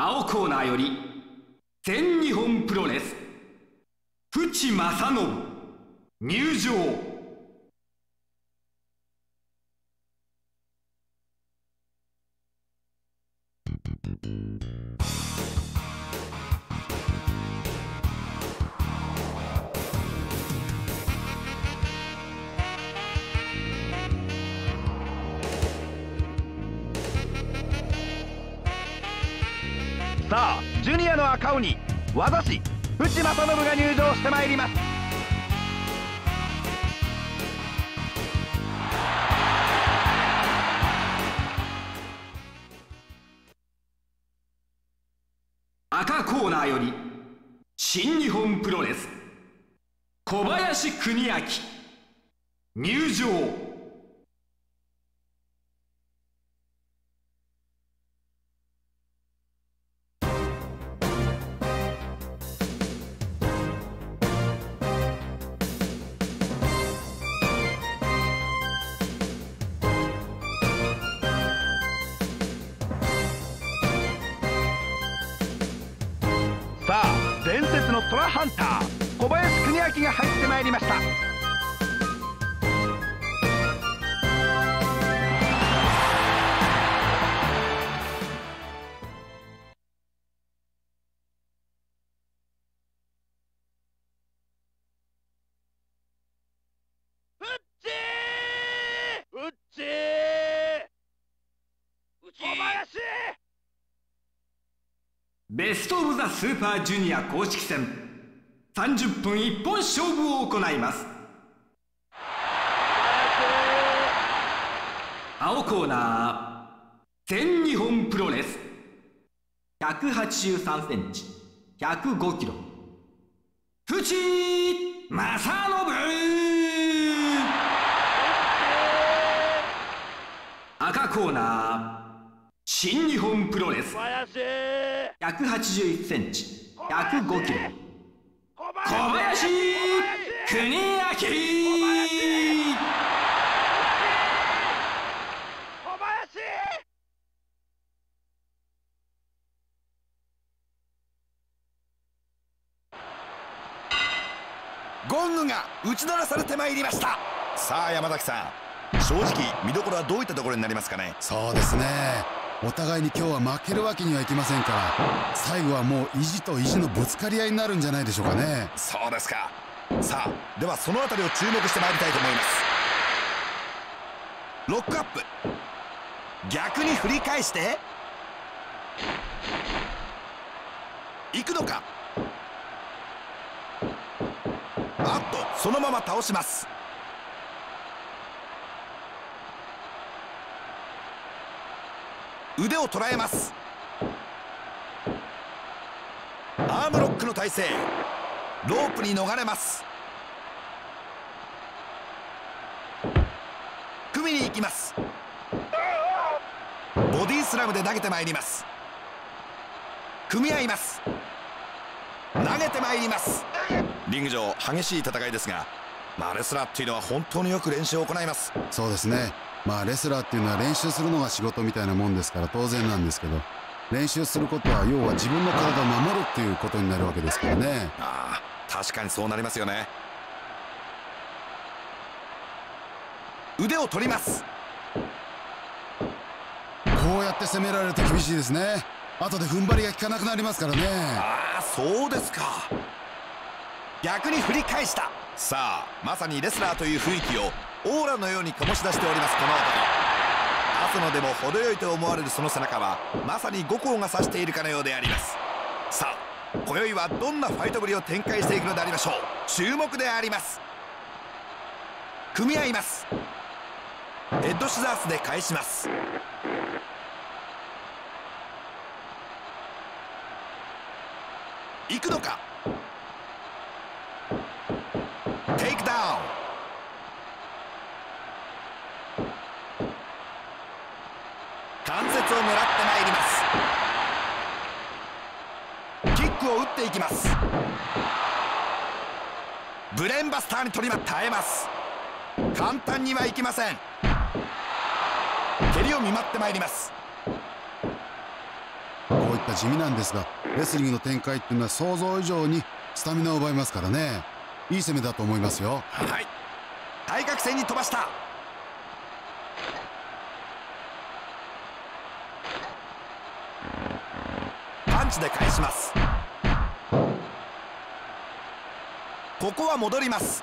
青コーナーより全日本プロレス淵正信入場。さあ、ジュニアの赤鬼技師淵正信が入場してまいります。赤コーナーより新日本プロレス小林邦明入場。さあ、伝説のトラハンター小林邦明が入ってまいりました。ベスト・オブ・ザ・スーパージュニア公式戦30分一本勝負を行います。青コーナー全日本プロレス 183cm105kg 淵正信。赤コーナー新日本プロレス181cm105kg 小林邦明。ゴングが打ち鳴らされてまいりました。さあ山崎さん、正直見どころはどういったところになりますかね。そうですね、お互いに今日は負けるわけにはいきませんから、最後はもう意地と意地のぶつかり合いになるんじゃないでしょうかね。そうですか。さあ、ではその辺りを注目してまいりたいと思います。ロックアップ、逆に振り返していくのか、あっとそのまま倒します。腕を捉えます。アームロックの体勢、ロープに逃れます。組みに行きます。ボディスラムで投げてまいります。組み合います。投げてまいります。リング上激しい戦いですが、レスラーっていうのは本当によく練習を行います。そうですね、レスラーっていうのは練習するのが仕事みたいなもんですから当然なんですけど、練習することは要は自分の体を守るっていうことになるわけですからね。ああ、確かにそうなりますよね。腕を取ります。こうやって攻められると厳しいですね。後で踏ん張りが効かなくなりますからね。ああ、そうですか。逆に振り返した。さあ、まさにレスラーという雰囲気をオーラのように醸し出しておりますこの男。アスノでも程よいと思われるその背中はまさに五光が指しているかのようであります。さあ、今宵はどんなファイトぶりを展開していくのでありましょう。注目であります。組み合います。ヘッドシザースで返します。行くのか、テイクダウン。関節を狙ってまいります。キックを打っていきます。ブレンバスターに取りま耐えます。簡単にはいきません。蹴りを見舞ってまいります。こういっった地味なんですが、レスリングの展開っていうのは想像以上にスタミナを奪いますからね、いい攻めだと思いますよ。はい、対角線に飛ばした。パンチで返します。ここは戻ります。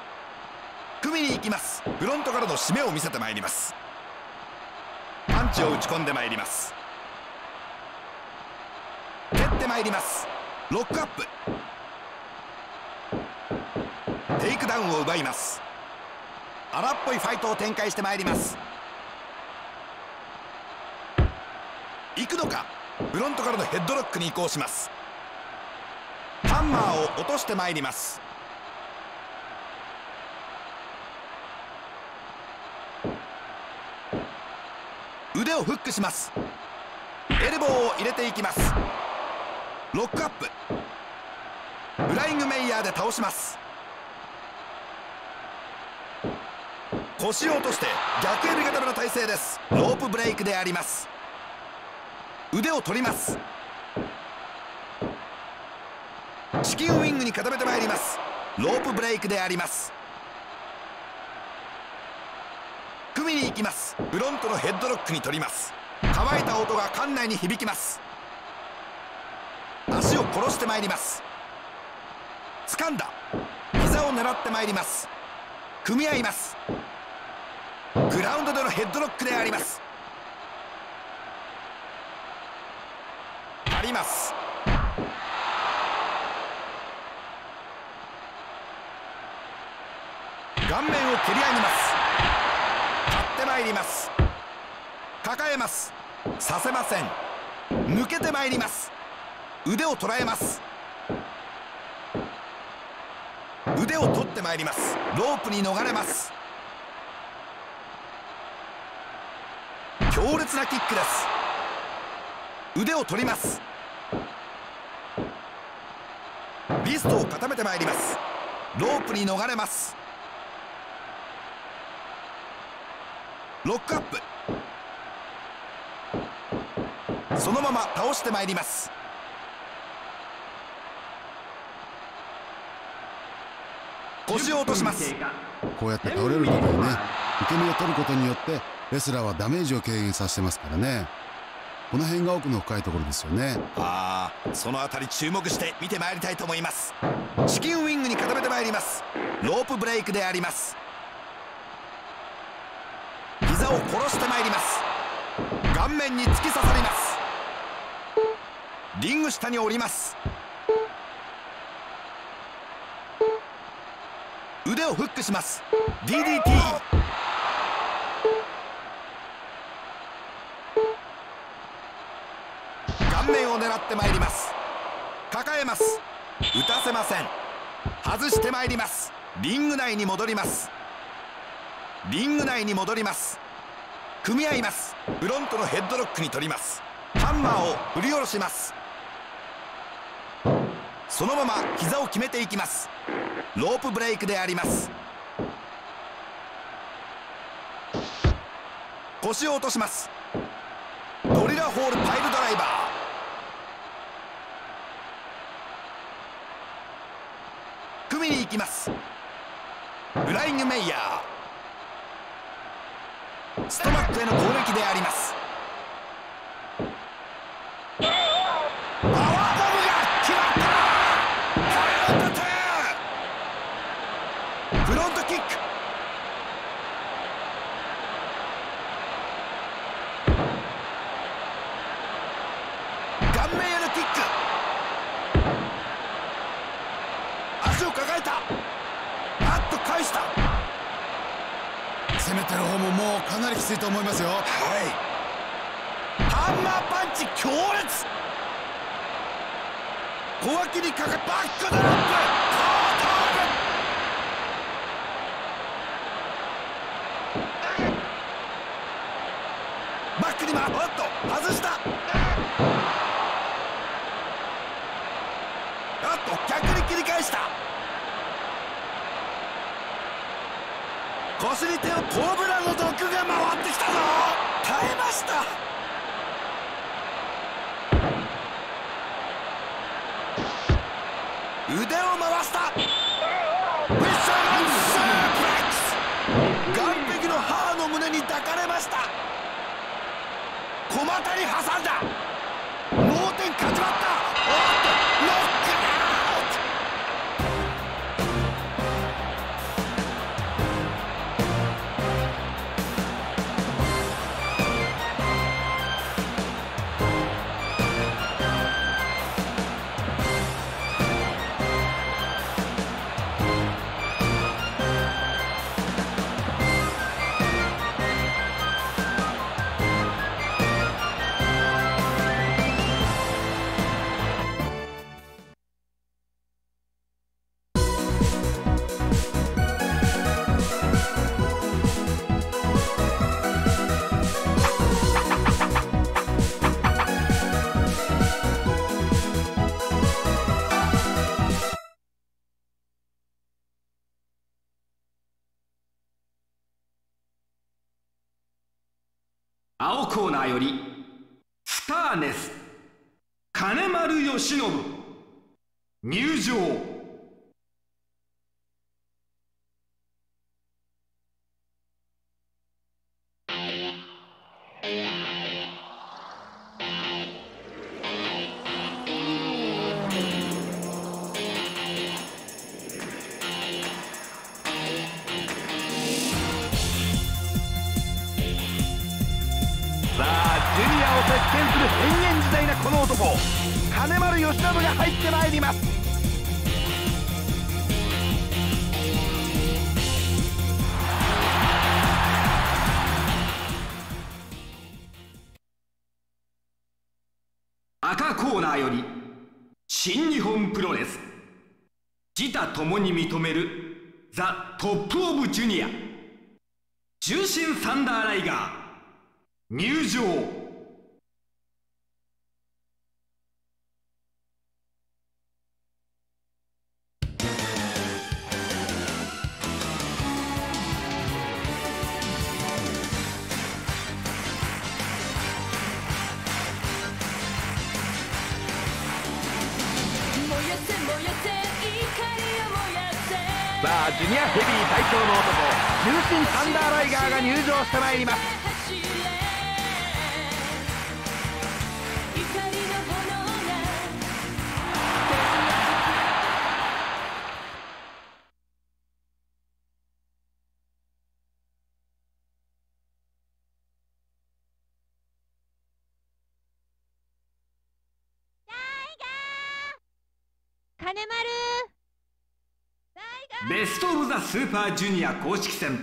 組みに行きます。フロントからの締めを見せてまいります。パンチを打ち込んでまいります。蹴ってまいります。ロックアップ、テイクダウンを奪います。荒っぽいファイトを展開してまいります。行くのか。フロントからのヘッドロックに移行します。ハンマーを落としてまいります。腕をフックします。エルボーを入れていきます。ロックアップ、フライングメイヤーで倒します。腰を落として逆エビ固めの体勢です。ロープブレイクであります。腕を取ります。チキンウィングに固めてまいります。ロープブレイクであります。組みに行きます。フロントのヘッドロックに取ります。乾いた音が館内に響きます。足を殺してまいります。掴んだ。膝を狙ってまいります。組み合います。グラウンドでのヘッドロックであります。あります。顔面を蹴り上げます。立ってまいります。抱えます。させません。抜けてまいります。腕を捉えます。腕を取ってまいります。ロープに逃れます。強烈なキックです。腕を取ります。リストを固めてまいります。ロープに逃れます。ロックアップ、そのまま倒してまいります。腰を落とします。こうやって倒れるところね、受け身を取ることによってレスラーはダメージを軽減させてますからね。この辺が奥の深いところですよね。ああ、そのあたり注目して見てまいりたいと思います。チキンウィングに固めてまいります。ロープブレイクであります。膝を殺してまいります。顔面に突き刺さります。リング下に降ります。腕をフックします。 DDT、 顔面を狙ってまいります。抱えます。打たせません。外してまいります。リング内に戻ります。リング内に戻ります。組み合います。フロントのヘッドロックに取ります。ハンマーを振り下ろします。そのまま膝を決めていきます。ロープブレイクであります。腰を落とします。ゴリラホールパイルドライバー、組みに行きます。フライングメイヤー、ストマックへの攻撃であります。攻めてる方ももうかなりきついと思いますよ。はい、ハンマーパンチ強烈。小脇にかか、バックドロップ、バックに回る。おっと、外した。おっと、逆に切り返した。腰に手を、コブラの毒が回ってきたぞ。耐えました。腕を回した。フィッシャーがスープレックス。岸壁の母の胸に抱かれました。小股に挟んだ。盲点かち割った。青コーナーよりスターネス金丸義信入場。金丸義信が入ってまいります。赤コーナーより新日本プロレス自他ともに認めるザ・トップ・オブ・ジュニア重心サンダーライガー入場。さあジュニアヘビー最強の男重心サンダーライガーが入場してまいります。ライガー金丸ベスト・オブ・ザ・スーパージュニア公式戦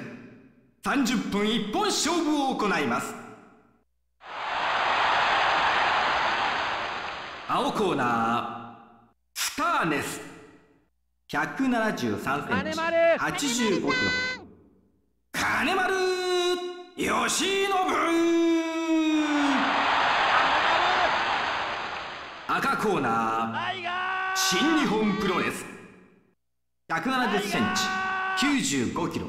30分一本勝負を行います。青コーナースターネス 173cm 85kg 金丸義信。赤コーナー新日本プロレス170cm、95kg、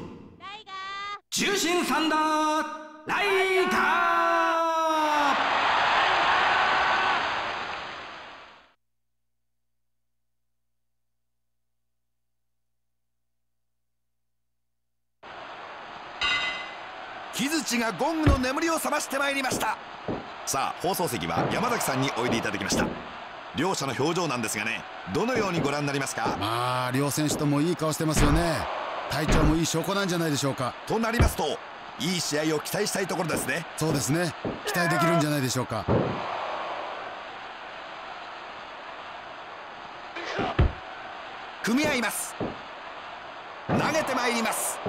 重心サンダーライガー。木槌がゴングの眠りを覚ましてまいりました。さあ放送席は山崎さんにおいでいただきました。両者の表情なんですがね、どのようにご覧になりますか？まあ両選手ともいい顔してますよね。体調もいい証拠なんじゃないでしょうか。となりますといい試合を期待したいところですね。そうですね、期待できるんじゃないでしょうか。組み合います。投げてまいります。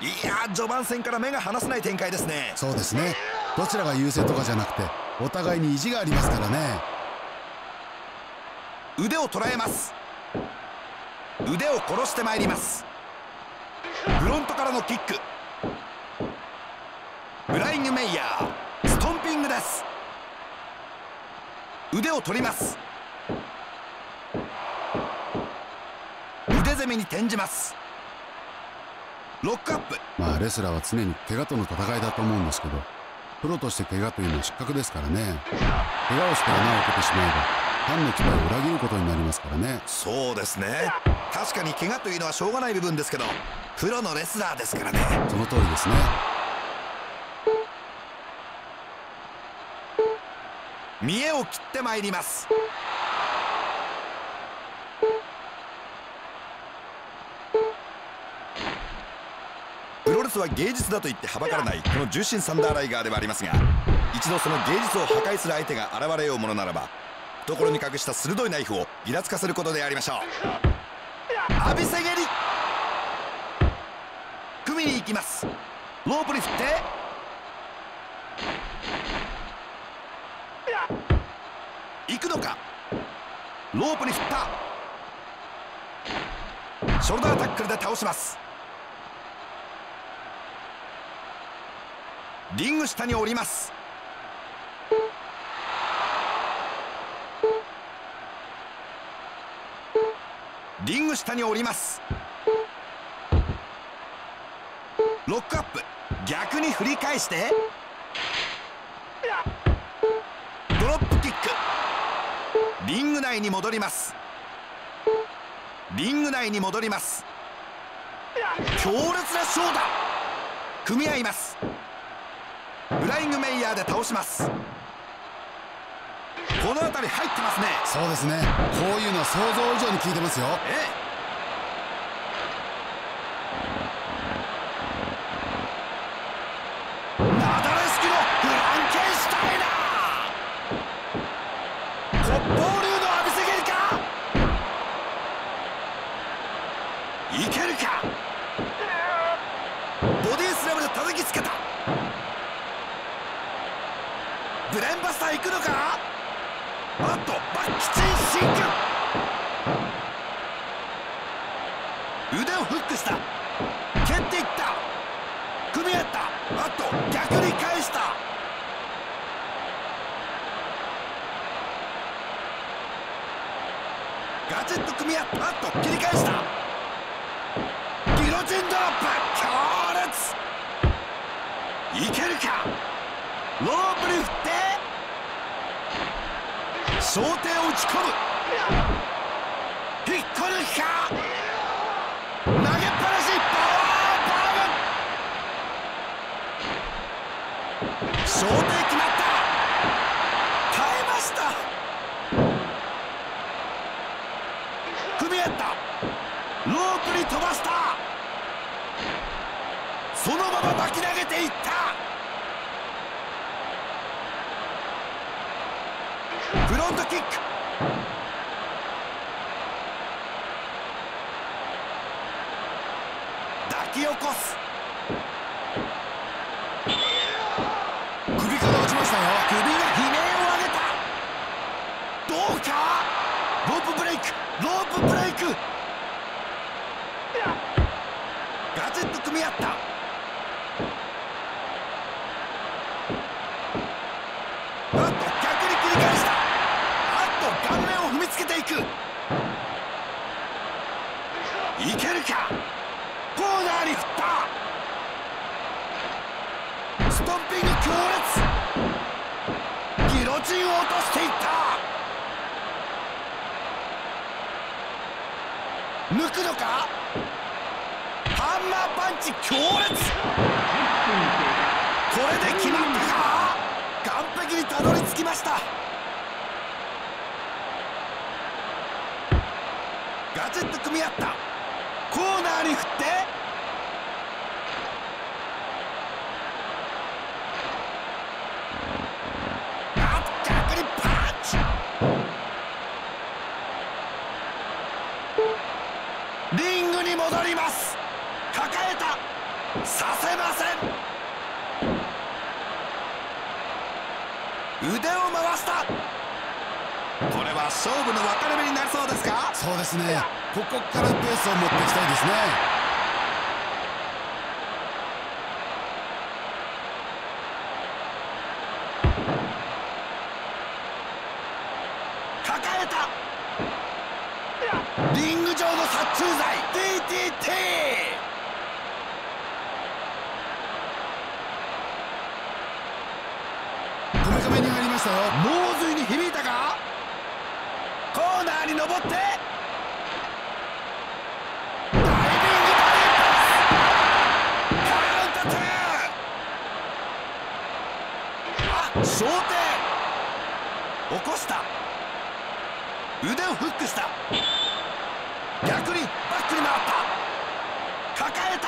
いやー、序盤戦から目が離せない展開ですね。そうですね、どちらが優勢とかじゃなくてお互いに意地がありますからね。腕を捉えます。腕を殺してまいります。フロントからのキック、フライングメイヤー、ストンピングです。腕を取ります。腕攻めに転じます。ロックアップ。まあレスラーは常に怪我との戦いだと思うんですけど、プロとして怪我というのは失格ですからね。怪我をして穴を開けてしまえばファンの期待を裏切ることになりますからね。そうですね、確かに怪我というのはしょうがない部分ですけど、プロのレスラーですからね。その通りですね。見栄を切ってまいります。プロレスは芸術だと言ってはばからないこの重心サンダーライガーではありますが、一度その芸術を破壊する相手が現れようものならば、懐に隠した鋭いナイフをイラつかせることでありましょう。浴びせ蹴り、組みに行きます。ロープに振って行くのか、ロープに振った。ショルダータックルで倒します。リング下に降ります。リング下に降ります。ロックアップ、逆に振り返してドロップキック。リング内に戻ります。リング内に戻ります。強烈なショーだ、組み合います。フライングメイヤーで倒します。この辺り入ってますね。そうですね、こういうのは想像以上に効いてますよ。なだれ式のフランケンシュタイナー、北方流の浴びせ蹴りか、いけるか。ボディスラムで叩きつけた。ブレンバスター行くのか。あとバッキチンシンク、腕をフックした、蹴っていった、組み合った、あと逆に返した。ガチッと組み合った、あと切り返した。ギロチンドロップ、強烈、いけるか。ロープに振って想定を打ち込む、引っこ抜きか、投げっぱなし、パワーバーム、想定決まった、耐えました。組み合った、ロープに飛ばした、そのまま巻き投げていった。フロントキック、抱き起こす、首から落ちましたよ。首が悲鳴を上げた、どうか。ロープブレイク、ロープブレイク、ガチッと組み合った、いけるか。コーナーに振った、ストンピング強烈、ギロチンを落としていった、抜くのか、ハンマーパンチ強烈、これで決まったか。完璧にたどり着きました。ガチッと組み合った、コーナーに振ってあっ、逆にパンチ、リングに戻ります。抱えた、させません、腕を回した。これは勝負の分かれ目になりそうですか。そうですね、ここからペースを持っていきたいですね。抱えた、リング上の殺虫剤 DDT、こめかみに入りましたよ。脳髄に響いたか、ーに登ってダイビングパス、カウンター2、あ、昇天、起こした、腕をフックした、逆にバックに回った、抱えた、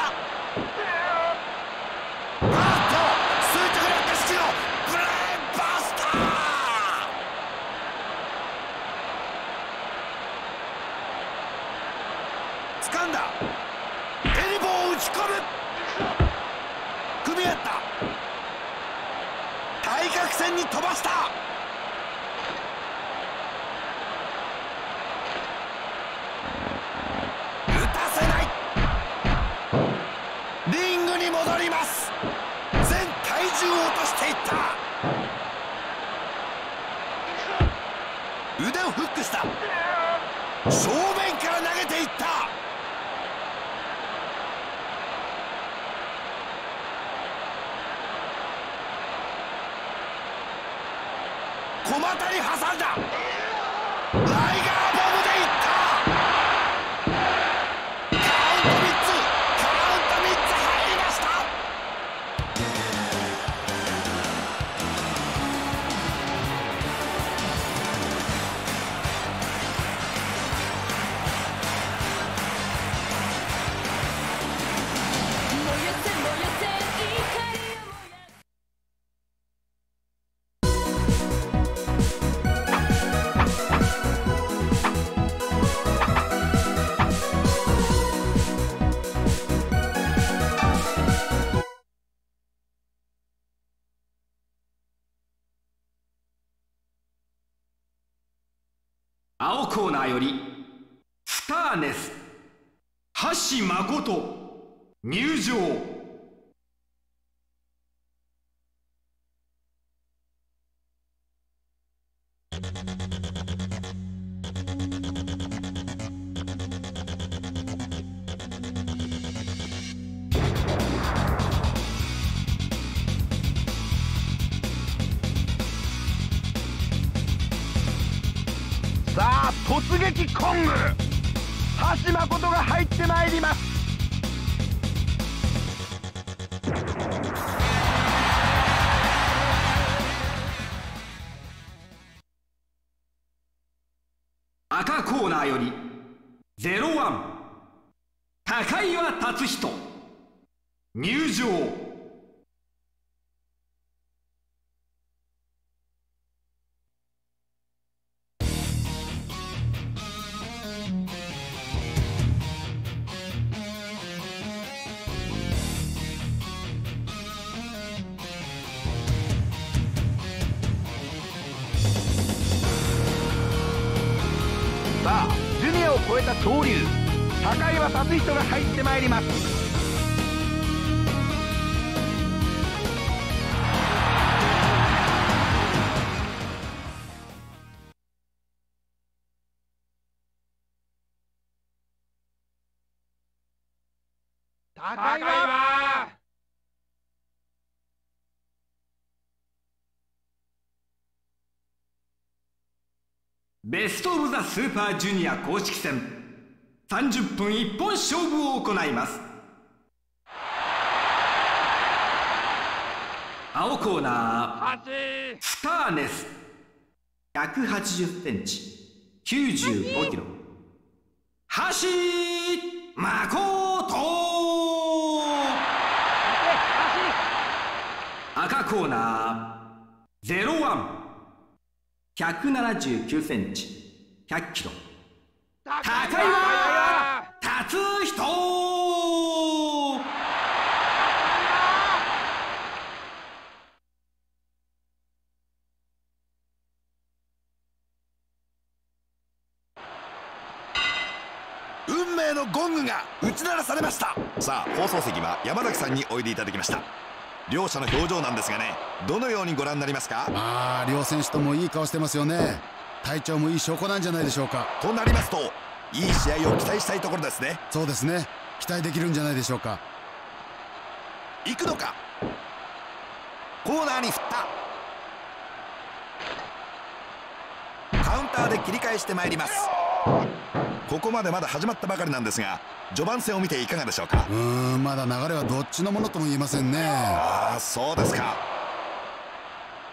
掴んだ、エルボーを打ち込む、組み合った、対角線に飛ばした、打たせない、リングに戻ります、全体重を落としていった、腕をフックした、正面から投げていった、小股に挟んだ、ライガーボムでいった、カウント3つ入りました。青コーナーよりスターネス橋誠入場。さあ突撃コング、橋誠が入ってまいります。赤コーナーより01高岩達人入場。さあ、ジュニアを超えた潮流、高岩達人が入ってまいります。高岩、ベスト・オブ・ザ・スーパージュニア公式戦30分一本勝負を行います。青コーナースターネス、 180cm95kg 橋誠。赤コーナー01179cm100kg 高岩達人。運命のゴングが打ち鳴らされました。さあ放送席は山崎さんにおいでいただきました。両者の表情なんですがね、どのようにご覧になりますか？両選手ともいい顔してますよね。体調もいい証拠なんじゃないでしょうか。となりますと、いい試合を期待したいところですね。そうですね、期待できるんじゃないでしょうか。行くのか、コーナーに振った、カウンターで切り返してまいります。ここまでまだ始まったばかりなんですが、序盤戦を見ていかがでしょうか。まだ流れはどっちのものとも言えませんね。ああ、そうですか。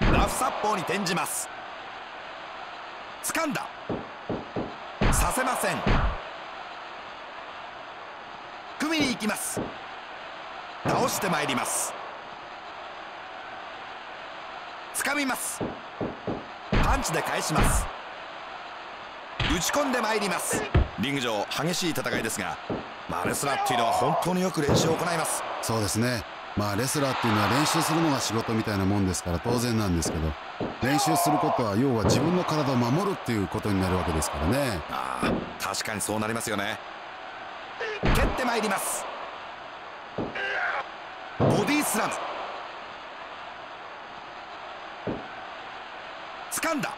ラフ殺法に転じます。掴んだ。させません。組みに行きます。倒してまいります。掴みます。パンチで返します。打ち込んでまいります。リング上激しい戦いですが、レスラーっていうのは本当によく練習を行います。そうですね。レスラーっていうのは練習するのが仕事みたいなもんですから当然なんですけど、練習することは要は自分の体を守るっていうことになるわけですからね。確かにそうなりますよね。蹴ってまいります。ボディスラム。掴んだ。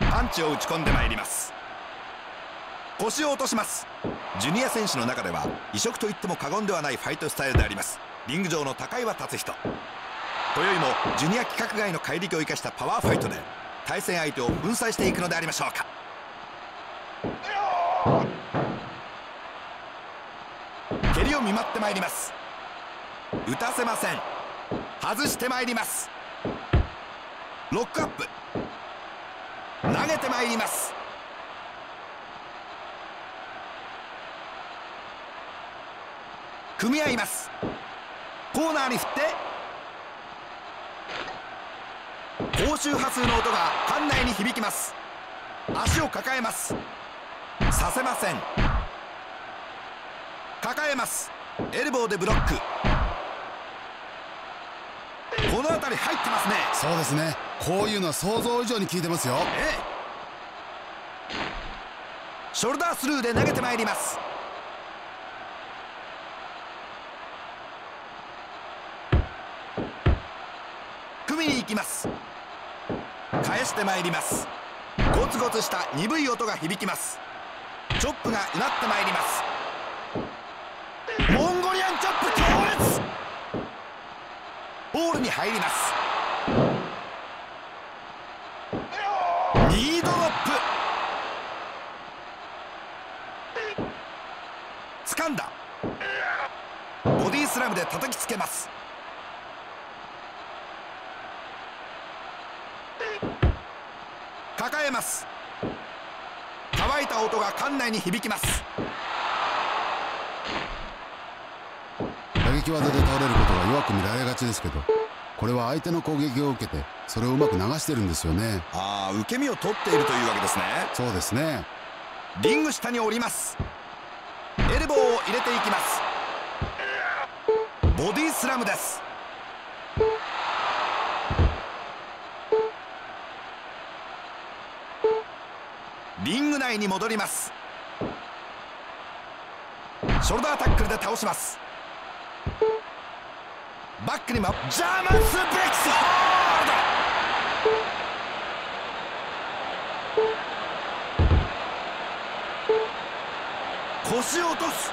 パンチを打ち込んでまいります。腰を落とします。ジュニア選手の中では異色といっても過言ではないファイトスタイルであります。リング上の高岩達人というよりもジュニア規格外の怪力を生かしたパワーファイトで対戦相手を粉砕していくのでありましょうか。蹴りを見舞ってまいります。打たせません。外してまいります。ロックアップ。投げてまいります。組み合います。コーナーに振って高周波数の音が館内に響きます。足を抱えます。させません。抱えます。エルボーでブロック。この辺り入ってますね。そうですね。こういうのは想像以上に効いてますよ。ショルダースルーで投げてまいります。組みに行きます。返してまいります。ゴツゴツした鈍い音が響きます。チョップがうなってまいります。モンゴリアンチョップ強烈。ボールに入ります。ニードロップ。掴んだ。ボディスラムで叩きつけます。抱えます。乾いた音が館内に響きます。技で倒れることが弱く見られがちですけど、これは相手の攻撃を受けてそれをうまく流してるんですよね。受け身を取っているというわけですね。そうですね。リング下に降ります。エルボーを入れていきます。ボディスラムです。リング内に戻ります。ショルダータックルで倒します。バックにもジャーマンスープレックス。ホールド。腰を落とす。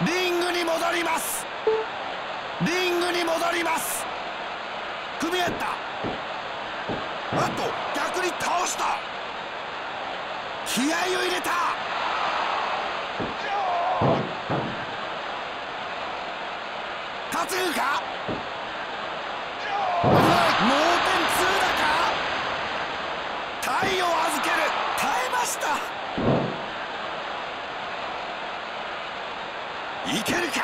リングに戻ります。リングに戻ります。組み合った。逆に倒した。気合を入れた。担ぐか。盲点2だか。体を預ける。耐えました。いけるか。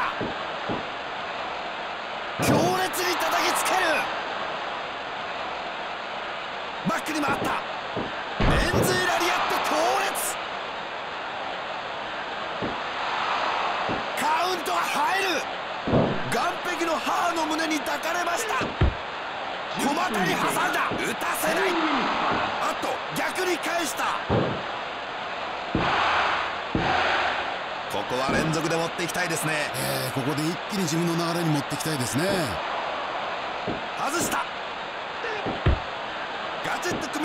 強烈に叩きつける。バックに回った。円髄ラリアット強烈。カウントが入る。岸壁の母の胸に抱かれました。小股に挟んだ。打たせない。逆に返した。ここは連続で持っていきたいですね。ここで一気に自分の流れに持っていきたいですね。外した。ガチッと組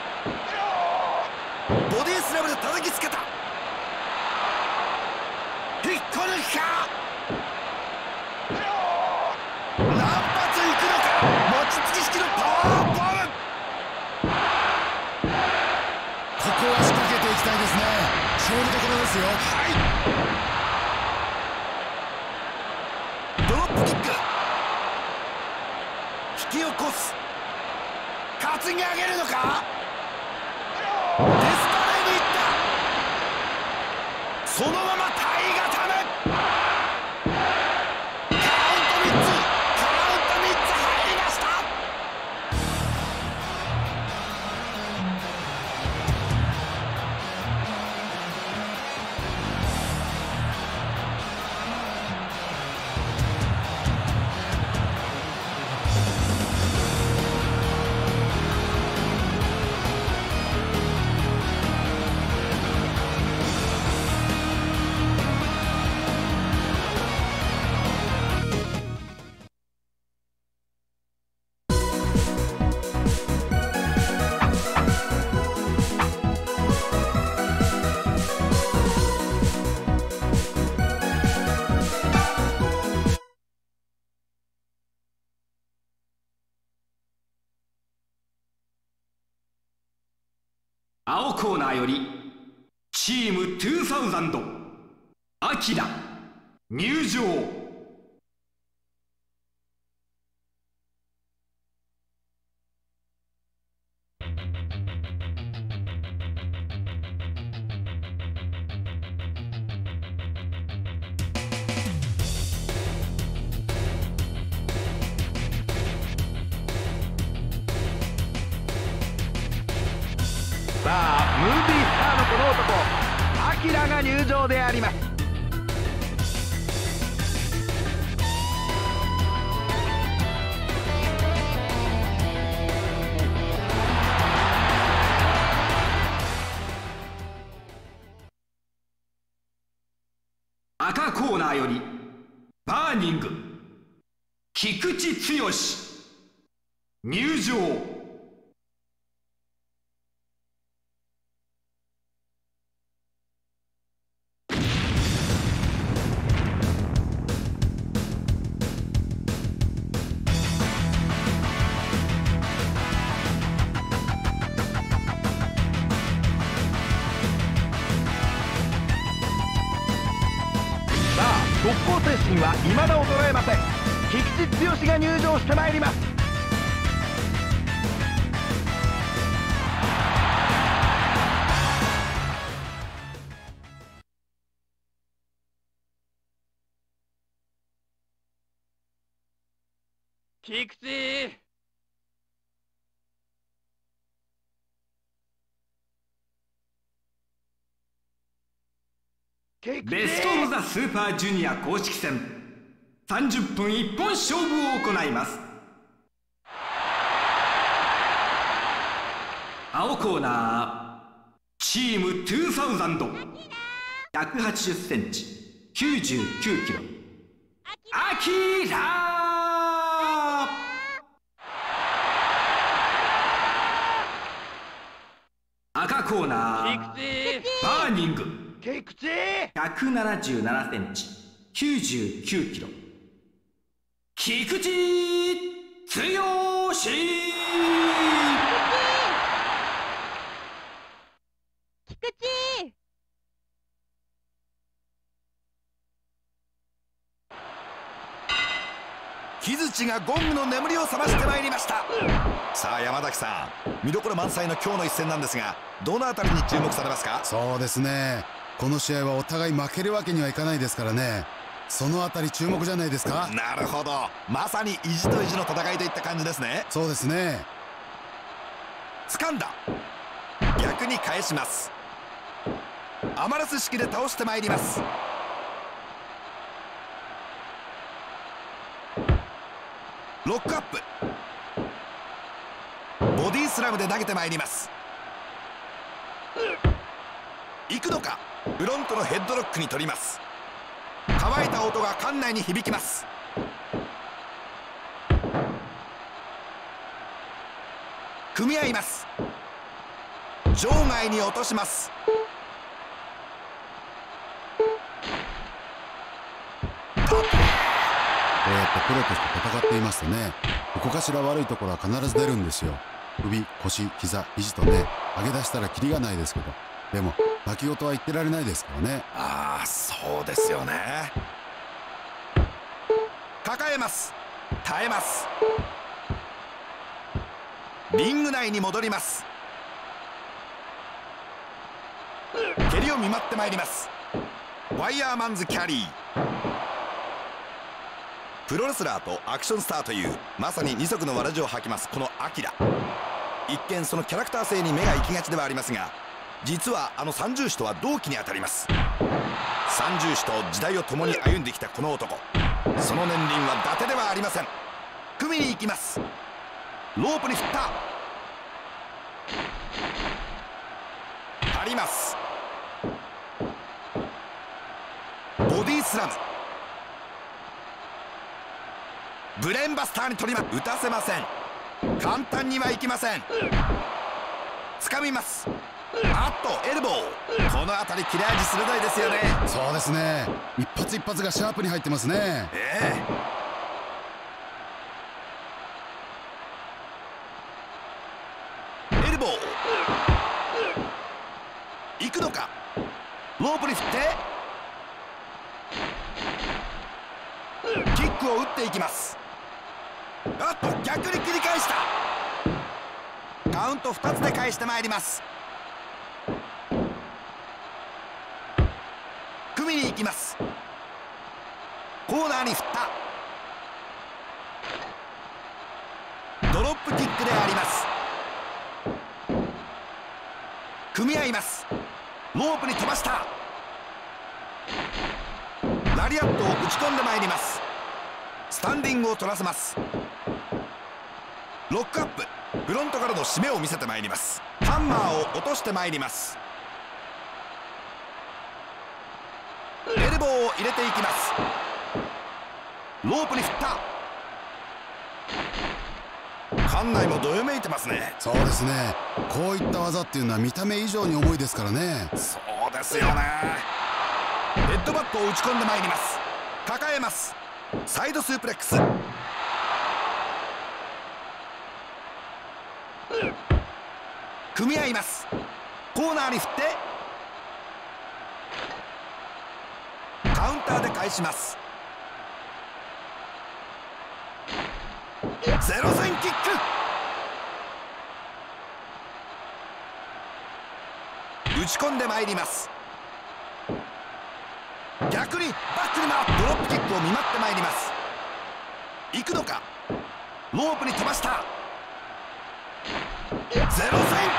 ボディスラムで叩きつけた。引っこ抜きか。引き起こす。担ぎ上げるのか、デスパレに行った。そのまま体固め。青コーナーよりチーム2000アキラ入場。ムービースターのこの男、アキラが入場であります。赤コーナーよりバーニング菊池剛入場。特攻精神は未だ衰えません。菊池剛が入場してまいります。菊池、ベスト・オブ・ザ・スーパージュニア公式戦30分一本勝負を行います。青コーナーチーム2000、 180cm、99kg、アキラ。赤コーナーバーニング177cm、99kg、菊池剛。菊池、木槌がゴングの眠りを覚ましてまいりました。さあ山崎さん、見どころ満載の今日の一戦なんですが、どのあたりに注目されますか？そうですね、この試合はお互い負けるわけにはいかないですからね。そのあたり注目じゃないですか。なるほど、まさに意地と意地の戦いといった感じですね。そうですね。掴んだ、逆に返します。余らす式で倒してまいります。ロックアップ、ボディスラムで投げてまいります。行くのか、フロントのヘッドロックに取ります。乾いた音が館内に響きます。組み合います。場外に落とします。こうやってプロとして戦っていますとね、ここかしら悪いところは必ず出るんですよ。首、腰、膝、肘とね、上げ出したらキリがないですけど、でも泣き言は言ってられないですからね。ああ、そうですよね。抱えます、耐えます、リング内に戻ります。蹴りを見舞ってまいります。ワイヤーマンズキャリー。プロレスラーとアクションスターというまさに二足のわらじを履きますこのアキラ。一見そのキャラクター性に目が行きがちではありますが、実はあの三銃士とは同期にあたります。三銃士と時代を共に歩んできたこの男、その年輪は伊達ではありません。組みに行きます。ロープに振ったあります。ボディスラム、ブレンバスターに取りま打たせません。簡単にはいきません。掴みます。あっとエルボー。この辺り切れ味鋭いですよね。そうですね、一発一発がシャープに入ってますね。エルボー行くのか。ロープに振ってキックを打っていきます。あっと逆に切り返した。カウント2つで返してまいります。組みに行きます。コーナーに振ったドロップキックであります。組み合います。ロープに飛ばしたラリアットを打ち込んでまいります。スタンディングを取らせます。ロックアップ、フロントからの締めを見せてまいります。ハンマーを落としてまいります。エルボーを入れていきます。ロープに振った館内もどよめいてますね。そうですね、こういった技っていうのは見た目以上に重いですからね。そうですよね。ヘッドバットを打ち込んでまいります。抱えます。サイドスープレックス。組み合います。コーナーに振ってカウンターで返します。ゼロサインキック打ち込んでまいります。逆にバックに回ってドロップキックを見舞ってまいります。行くのか。ロープに飛ばした。ゼロサイン。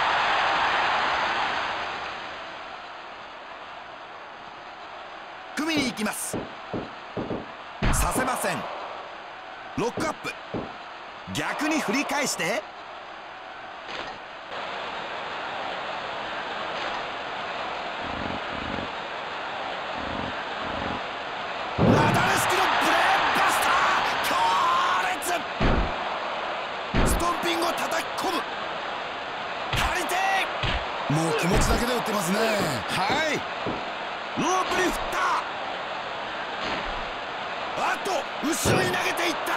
組みに行きます。させません。ロックアップ、逆に振り返してアダルスキのブレーンバスター強烈。ストンピングを叩き込む。足りてー。もう気持ちだけで打ってますね。はい。ロープに振った。あと後ろに投げていった。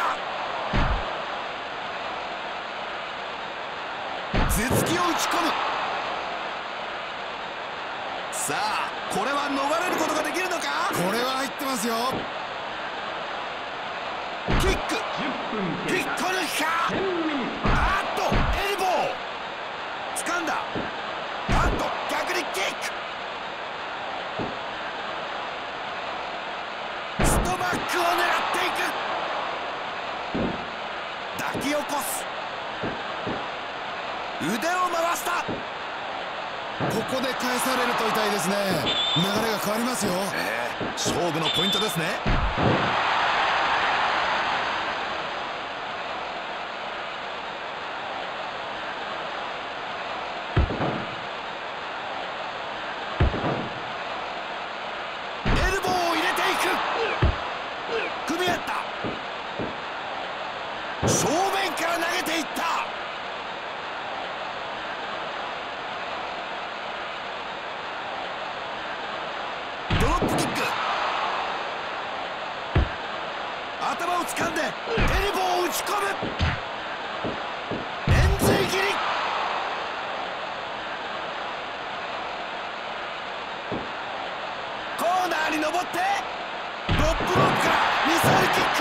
頭突きを打ち込む。さあこれは逃れることができるのか。これは入ってますよ。キックピッコルヒカ。あっとエルボー掴んだ。あっと逆にキック。バックを狙っていく。抱き起こす。腕を回した。ここで返されると痛いですね。流れが変わりますよ。勝負のポイントですね。エルボーを入れていく。組み合った。正面から投げていった。ドロップキック。頭を掴んでエルボーを打ち込む。円髄切り。コーナーに登ってドップロックだ。ミサイルキック。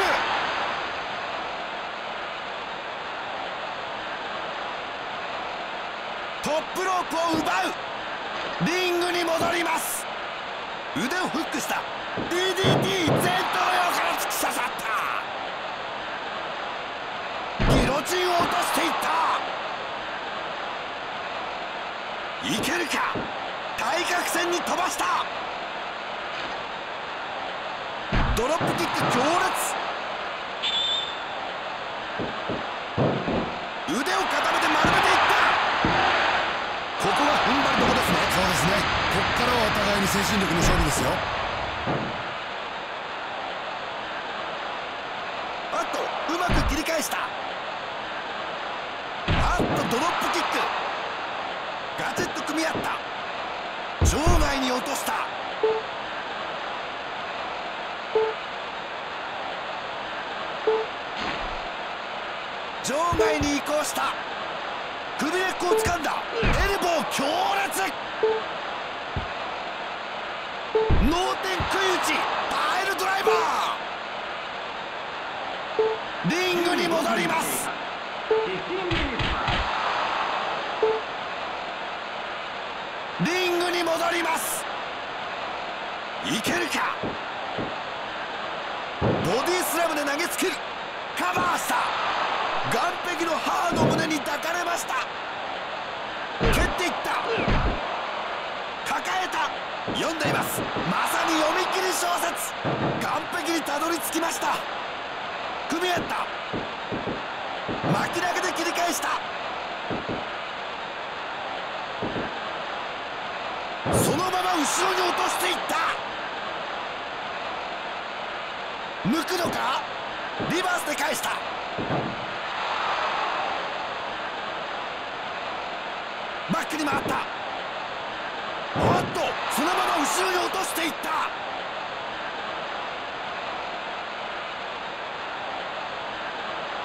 トップロープを奪う。リングに戻ります。腕をフックした DDT 前頭葉から突き刺さった。ギロチンを落としていった。いけるか。対角線に飛ばした。ドロップキック強烈。腕を固めて丸めていった。ここは踏ん張るとこですね。そうですね。ここからはお互いに精神力の勝負ですよ。あっとうまく切り返した。あっとドロップキックガチッと組み合った。場外に落とした。場外に移行した。首根っこを掴んだ。エルボー強烈。脳天食い打ちパイルドライバー。リングに戻ります。リングに戻ります。いけるか。ボディスラムで投げつける。カバーした。岸壁の母の胸に抱かれました。蹴っていった。抱えた。読んでいます。まさに読み切り小説。岸壁にたどり着きました。組み合った。巻き投げで切り返した。そのまま後ろに落としていった。抜くのか。リバースで返した。バックに回った。おっとそのまま後ろに落としていった。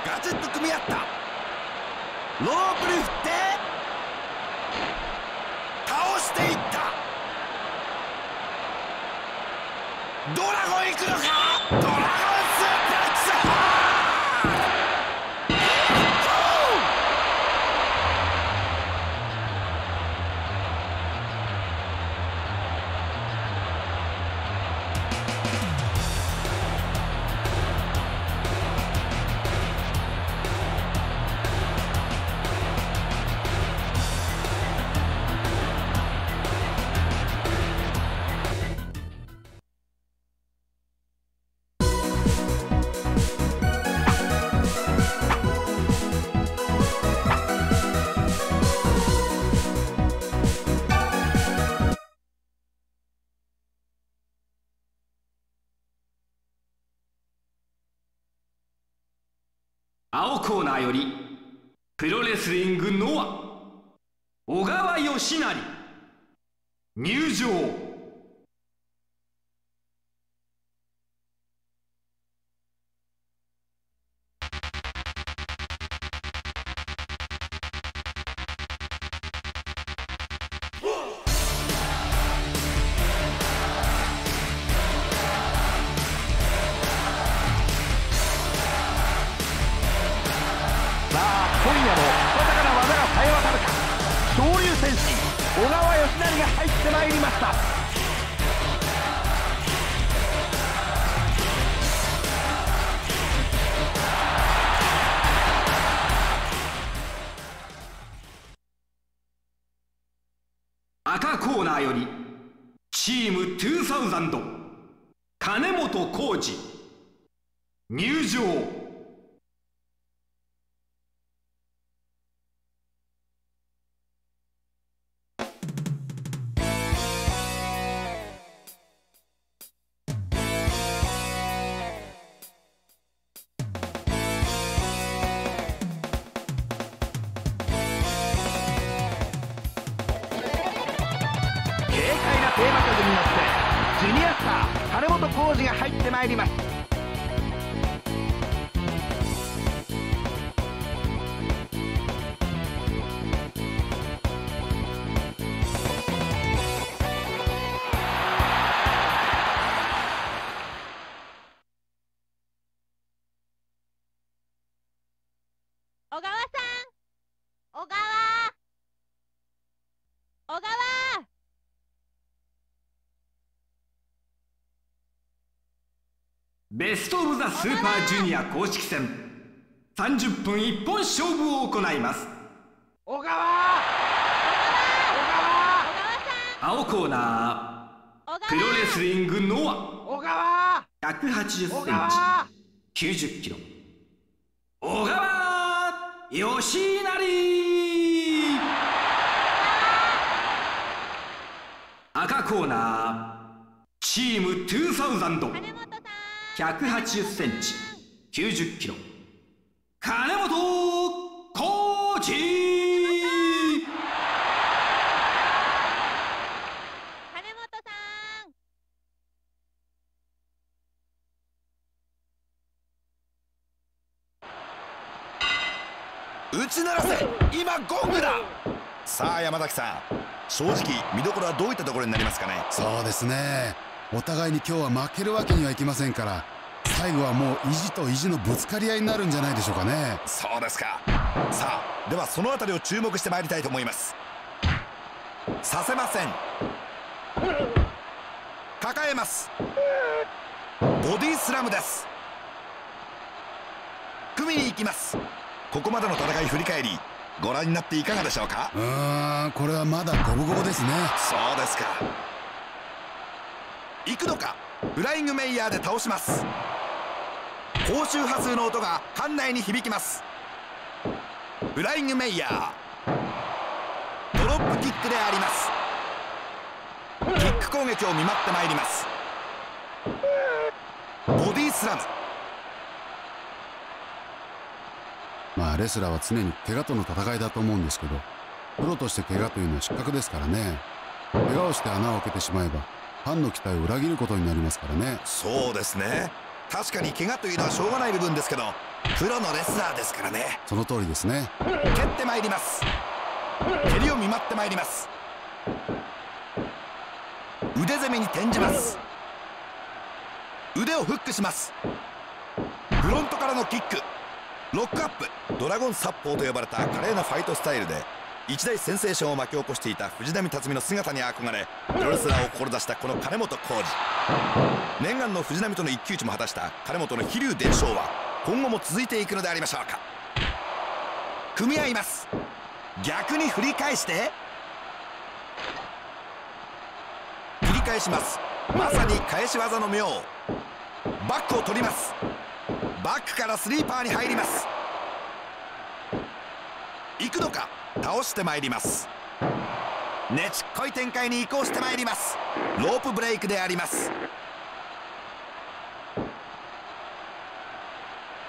ガチッと組み合った。ロープに振って倒していった。ドラゴン行くのか。ドラゴンスープラックス。青コーナーよりプロレスリングノア小川義成入場。小川義成が入ってまいりました。赤コーナーよりチーム2000金本浩二入場。入ります。小川さん、小川川、ベスト・オブ・ザ・スーパージュニア公式戦30分一本勝負を行います。小川、青コーナー、プロレスリングノア、180センチ90キロ、小川義成。赤コーナー、チーム2000、180センチ90キロ、金本コーチ。打ち鳴らせ、今ゴングだ。さあ山崎さん、正直見どころはどういったところになりますかね。そうですね、お互いに今日は負けるわけにはいきませんから、最後はもう意地と意地のぶつかり合いになるんじゃないでしょうかね。そうですか。さあではその辺りを注目してまいりたいと思います。させません、抱えます、ボディスラムです、組みに行きます。ここまでの戦い振り返りご覧になっていかがでしょうか。これはまだ五分五分ですね。そうですか。行くのか、フライングメイヤーで倒します。高周波数の音が館内に響きます。フライングメイヤー、ドロップキックであります。キック攻撃を見舞ってまいります。ボディスラム。レスラーは常に怪我との戦いだと思うんですけど、プロとして怪我というのは失格ですからね。怪我をして穴を開けてしまえばファンの期待を裏切ることになりますからね。そうですね。確かに怪我というのはしょうがない部分ですけど、プロのレスラーですからね。その通りですね。蹴ってまいります。蹴りを見舞ってまいります。腕攻めに転じます。腕をフックします。フロントからのキック、ロックアップ、ドラゴン殺法と呼ばれた華麗なファイトスタイルで一大センセーションを巻き起こしていた藤波辰巳の姿に憧れ、プロレスラーを志したこの金本浩二。念願の藤波との一騎打ちも果たした金本の飛龍伝承は今後も続いていくのでありましょうか。組み合います。逆に振り返して切り返します。まさに返し技の妙。バックを取ります。バックからスリーパーに入ります。行くのか、倒してまいります。ねちっこい展開に移行してまいります。ロープブレイクであります。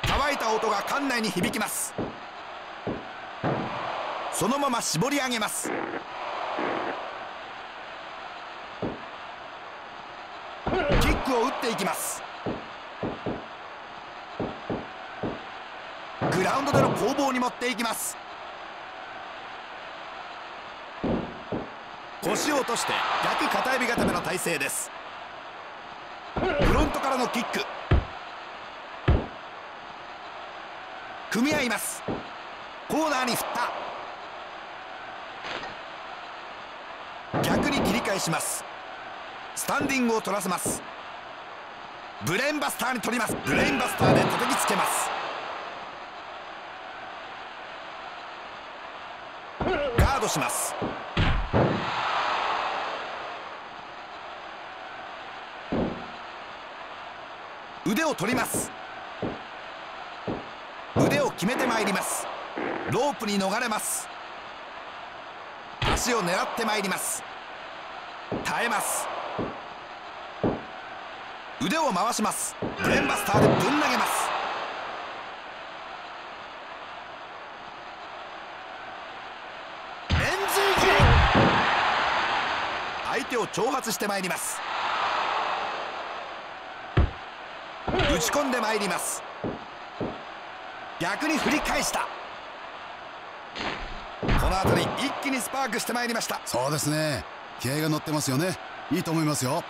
乾いた音が館内に響きます。そのまま絞り上げます。キックを打っていきます。グラウンドでの攻防に持っていきます。腰を落として逆片指固めの体勢です。フロントからのキック、組み合います。コーナーに振った。逆に切り返します。スタンディングを取らせます。ブレインバスターに取ります。ブレインバスターで叩きつけます。ガードします。腕を取ります。腕を決めてまいります。ロープに逃れます。足を狙ってまいります。耐えます。腕を回します。ブレンバスターでぶん投げます。エンジン切り。相手を挑発してまいります。打ち込んでまいります。逆に振り返した。この辺り一気にスパークしてまいりました。そうですね、気合が乗ってますよね。いいと思いますよ。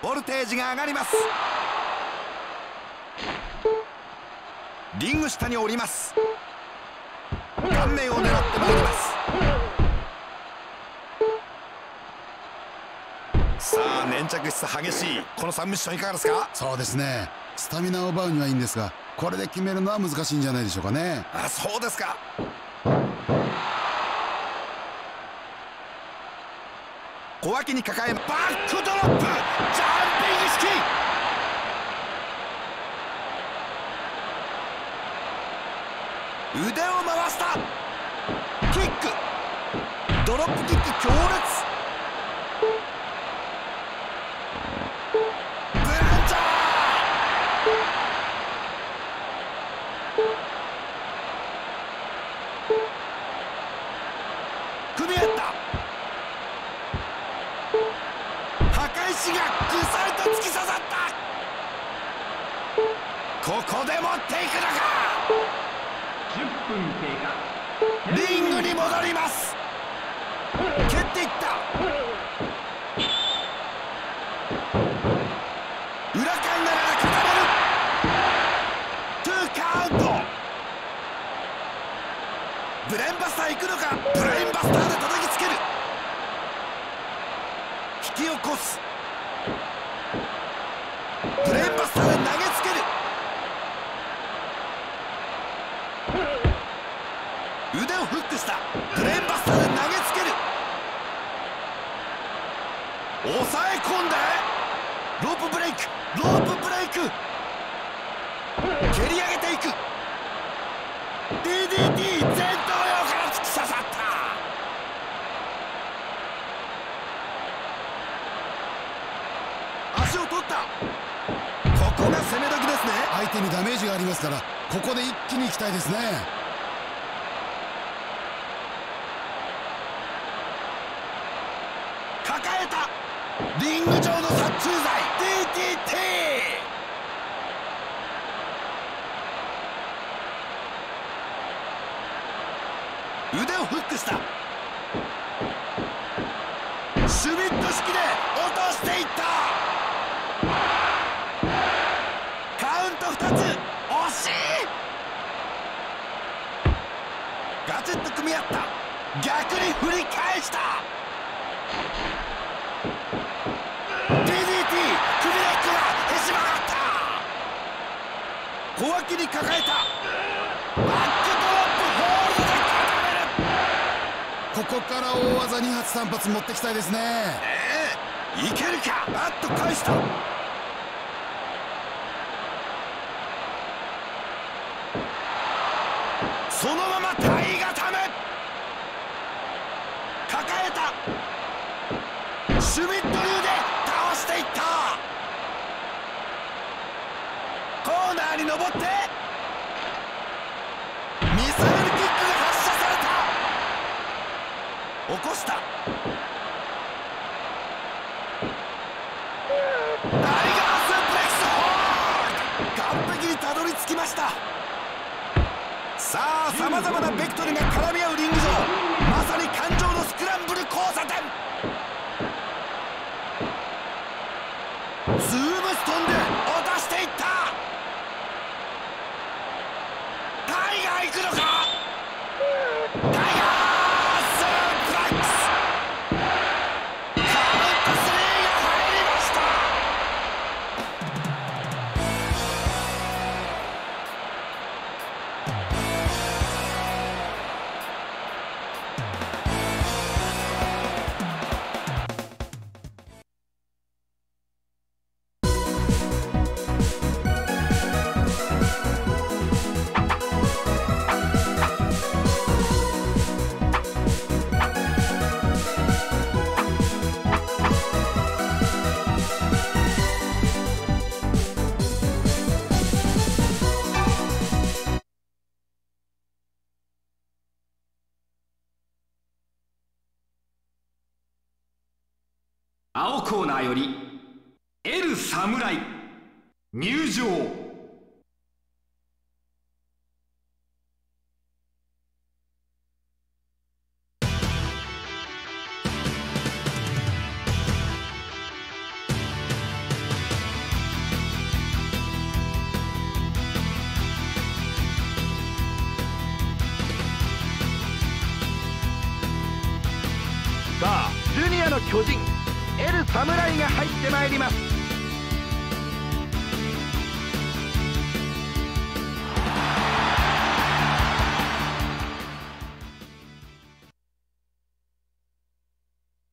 ボルテージが上がります。リング下に降ります。顔面を狙ってまいります。さあ粘着質激しいこの3ミッションいかがですか？そうですね、スタミナを奪うにはいいんですが、これで決めるのは難しいんじゃないでしょうかね。あ、そうですか。小脇に抱えバックドロップ、ジャンピング式。腕を回したキック、ドロップキック強烈。石が鎖と突き刺さった。ここで持っていくのか。10分経過。リングに戻ります。蹴っていった。裏間なら固める。2カウント。ブレインバスター行くのか。ブレインバスターで叩きつける。引き起こす。ブレーンバスターで投げつける。腕をフックしたブレーンバスターで投げつける。抑え込んでロープブレイク、蹴り上げていく。 DDT 前頭葉から突き刺さった。足を取った。ここが攻め時ですね。相手にダメージがありますから、ここで一気にいきたいですね。抱えたリング上の殺虫剤 DDT、 腕をフックした。シュミット式で落としていった。ガチッと組み合った。逆に振り返した。 DDT 首ネックがへし曲がった。小脇に抱えたバックドロップホールドで固める。ここから大技2発3発持ってきたいですね。いけるか。あっと返した。そのまま体固め。抱えたシュミット流で倒していった。コーナーに登ってミサイルキックが発射された。起こした。さあ、さまざまなベクトルが絡み合うリング上、まさに感情のスクランブル交差点。ズームストンで落としていった。タイガー行くのか。タイガースープレックス、カウント3が入りました。青コーナーよりエルサムライ入場。さあ、ジュニアの巨人る侍が入ってまいります。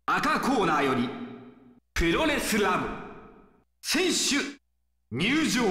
赤コーナーよりプロレスラブ選手入場。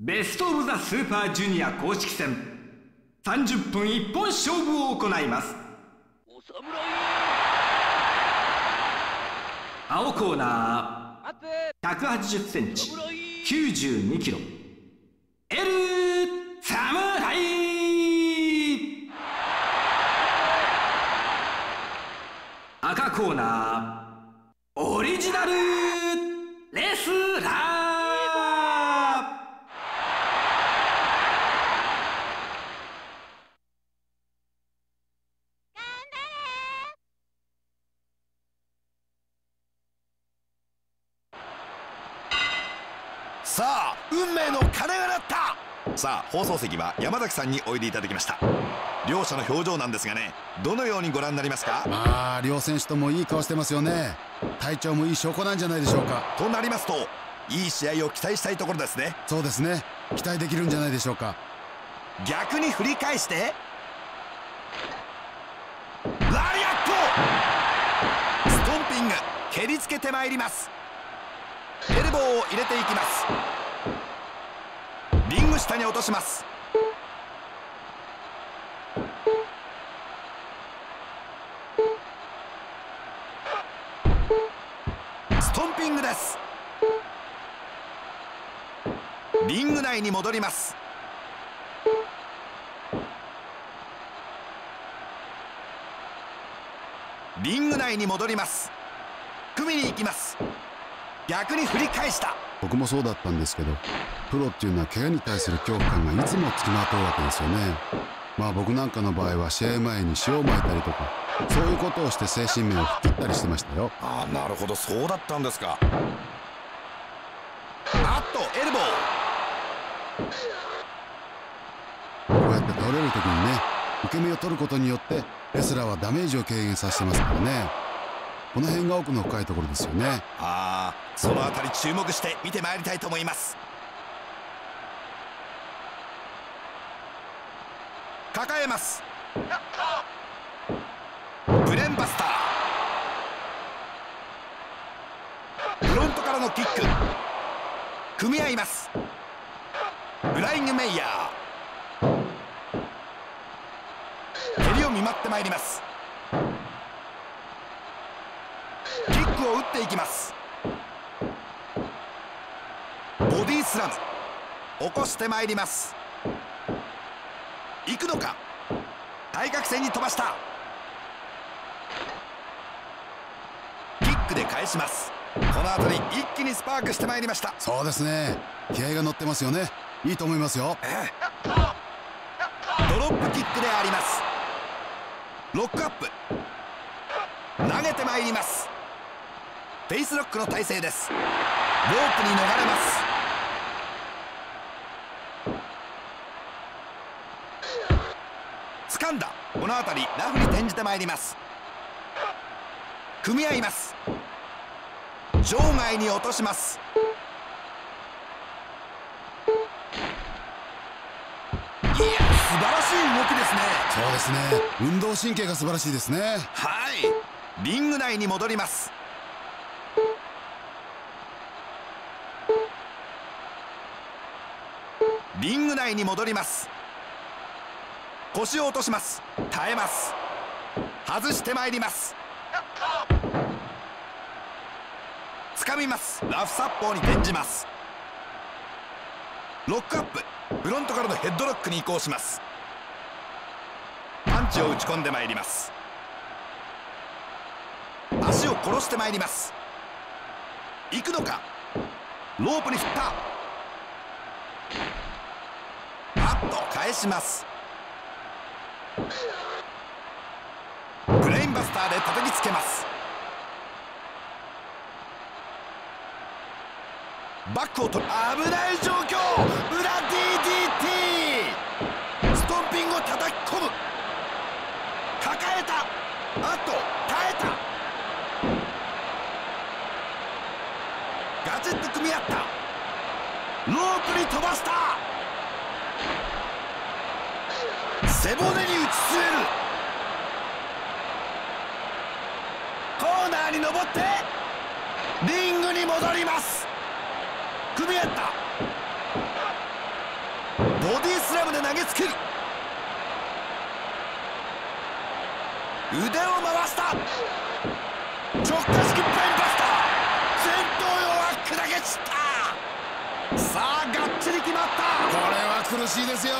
ベスト・オブ・ザ・スーパージュニア公式戦30分一本勝負を行います。お侍青コーナー180センチ92キロエル・サムライ。赤コーナーオリジナルレスラー。さあ、運命の鐘が鳴った。さあ、放送席は山崎さんにおいでいただきました。両者の表情なんですがね、どのようにご覧になりますか？まあ、両選手ともいい顔してますよね。体調もいい証拠なんじゃないでしょうか。となりますと、いい試合を期待したいところですね。そうですね、期待できるんじゃないでしょうか。逆に振り返してラリアット、ストンピング、蹴りつけてまいります。エルボーを入れていきます。リング下に落とします。ストンピングです。リング内に戻ります。リング内に戻ります。組みに行きます。逆に振り返した。僕もそうだったんですけど、プロっていうのは怪我に対する恐怖感がいつもつきまとうわけですよね。まあ僕なんかの場合は試合前に塩をまいたりとか、そういうことをして精神面を吹っ切ったりしてましたよ。ああ、なるほど、そうだったんですか。あっと、エルボー。こうやって倒れる時にね、受け身を取ることによってレスラーはダメージを軽減させてますからね。この辺が奥の深いところですよね。ああ、そのあたり注目して見てまいりたいと思います。抱えます。ブレンバスター、フロントからのキック、組み合います。フライングメイヤー、蹴りを見舞ってまいります。を打っていきます。ボディスラム、起こしてまいります。行くのか、対角線に飛ばした。キックで返します。この辺り一気にスパークしてまいりました。そうですね、気合が乗ってますよね。いいと思いますよ。ドロップキックであります。ロックアップ、投げてまいります。フェイスロックの体勢です。ロープに逃れます。掴んだ。この辺りラフに転じてまいります。組み合います。場外に落とします。いや、素晴らしい動きですね。そうですね、運動神経が素晴らしいですね。はい、リング内に戻ります。リング内に戻ります。腰を落とします。耐えます。外してまいります。掴みます。ラフ殺法に転じます。ロックアップ。フロントからのヘッドロックに移行します。パンチを打ち込んでまいります。足を殺してまいります。行くのか。ロープに振った。パッと返します。ブレインバスターで叩きつけます。バックを取る。危ない状況。裏 DDT ストンピングを叩き込む。抱えた。あと耐えた。ガチッと組み合った。ロープに飛ばした。背骨に打ち据える。コーナーに登ってリングに戻ります。組み合った。ボディスラムで投げつける。腕を回した。直下式ブレインバスター。さあがっちり決まった。これは苦しいですよ。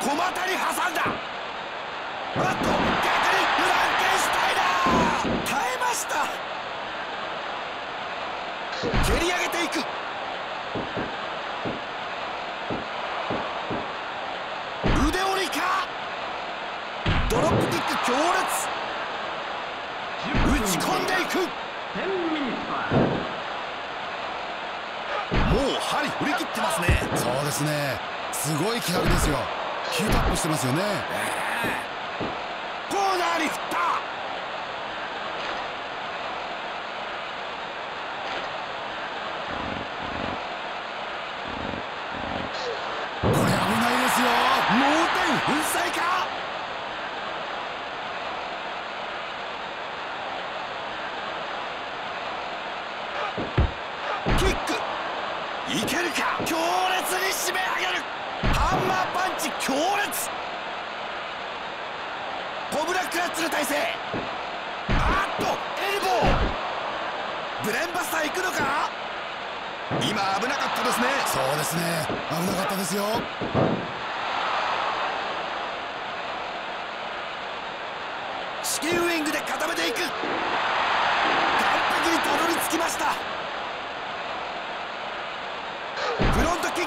小股に挟んだ。あっと逆にフランケンシュタイナー。耐えました。蹴り上げていく。腕折りか。ドロップキック強烈。打ち込んでいく。もう針振り切ってますね。そうですね。すごい気迫ですよ。ヒートアップしてますよね。コーナーに振った。これ危ないですよ。盲点粉砕か。いけるか。強烈に締め上げる。ハンマーパンチ強烈。コブラクラッチの体勢。あっとエルボー。ブレンバスター行くのか。今危なかったですね。そうですね、危なかったですよ。チキンウイングで固めていく。完璧にたどり着きました。フランケンシュ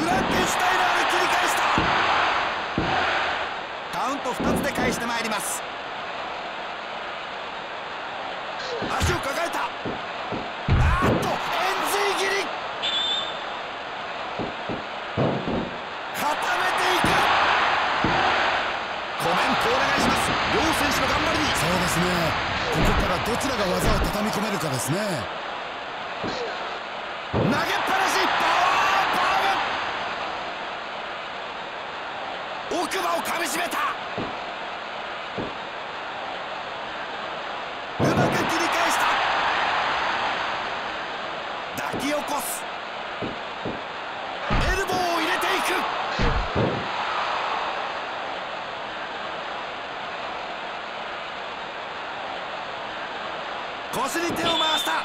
タイナーで切り返した。カウント2つで返してまいります。足を抱えた。あっと円髄切り。固めていく。コメントお願いします。両選手の頑張りに。そうですね、ここからどちらが技を畳み込めるかですね。投げっぱなし。パワーバーム。奥歯をかみしめた。うまく切り返した。抱き起こす。エルボーを入れていく。腰に手を回した。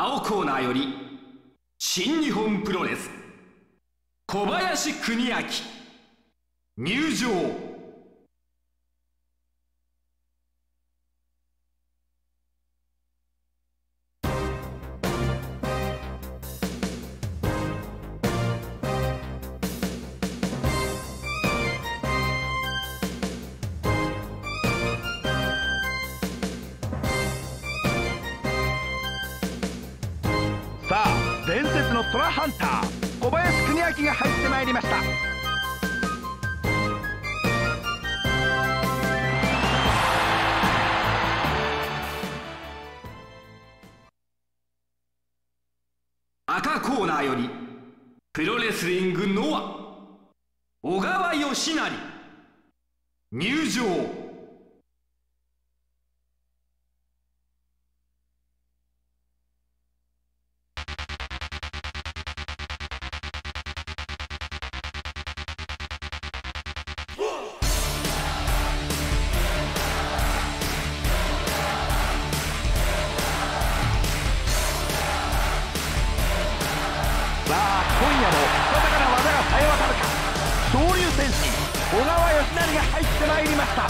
青コーナーより新日本プロレス小林邦明入場。さあ、伝説のトラハンター小林邦明が入ってまいりました。赤コーナーよりプロレスリングノア小川義成入場。小川義成が入ってまいりました。